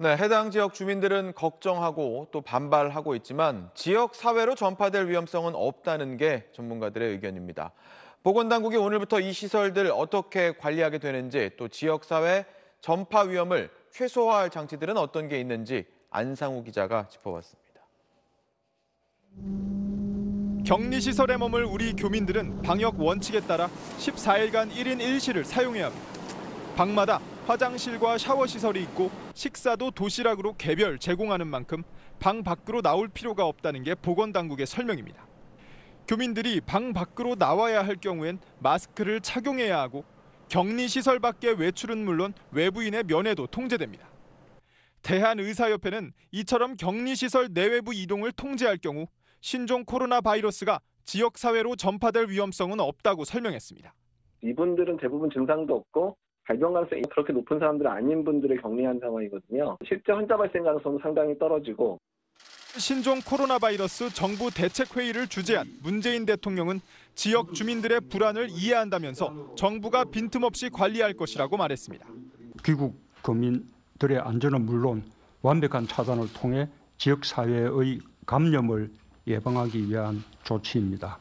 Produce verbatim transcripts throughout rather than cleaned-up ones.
네, 해당 지역 주민들은 걱정하고 또 반발하고 있지만 지역 사회로 전파될 위험성은 없다는 게 전문가들의 의견입니다. 보건당국이 오늘부터 이 시설들 어떻게 관리하게 되는지, 또 지역 사회 전파 위험을 최소화할 장치들은 어떤 게 있는지 안상우 기자가 짚어봤습니다. 격리시설에 머물 우리 교민들은 방역 원칙에 따라 십사일간 일인 일실을 사용해야 합니다. 방마다 화장실과 샤워 시설이 있고 식사도 도시락으로 개별 제공하는 만큼 방 밖으로 나올 필요가 없다는 게 보건당국의 설명입니다. 교민들이 방 밖으로 나와야 할 경우엔 마스크를 착용해야 하고 격리시설 밖의 외출은 물론 외부인의 면회도 통제됩니다. 대한의사협회는 이처럼 격리시설 내외부 이동을 통제할 경우 신종 코로나 바이러스가 지역사회로 전파될 위험성은 없다고 설명했습니다. 이분들은 대부분 증상도 없고 발병 가능성이 그렇게 높은 사람들은 아닌 분들을 격리한 상황이거든요. 실제 환자 발생 가능성은 상당히 떨어지고. 신종 코로나 바이러스 정부 대책회의를 주재한 문재인 대통령은 지역 주민들의 불안을 이해한다면서 정부가 빈틈없이 관리할 것이라고 말했습니다. 귀국 교민들의 안전은 물론 완벽한 차단을 통해 지역사회의 감염을 예방하기 위한 조치입니다.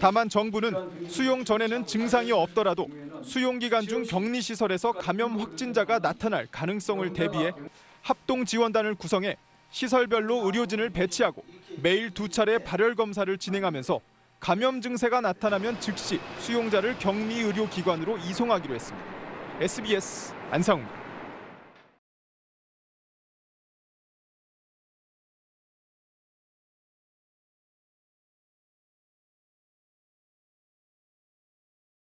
다만 정부는 수용 전에는 증상이 없더라도 수용 기간 중 격리시설에서 감염 확진자가 나타날 가능성을 대비해 합동지원단을 구성해 시설별로 의료진을 배치하고 매일 두 차례 발열 검사를 진행하면서 감염 증세가 나타나면 즉시 수용자를 격리 의료기관으로 이송하기로 했습니다. 에스비에스 안상우.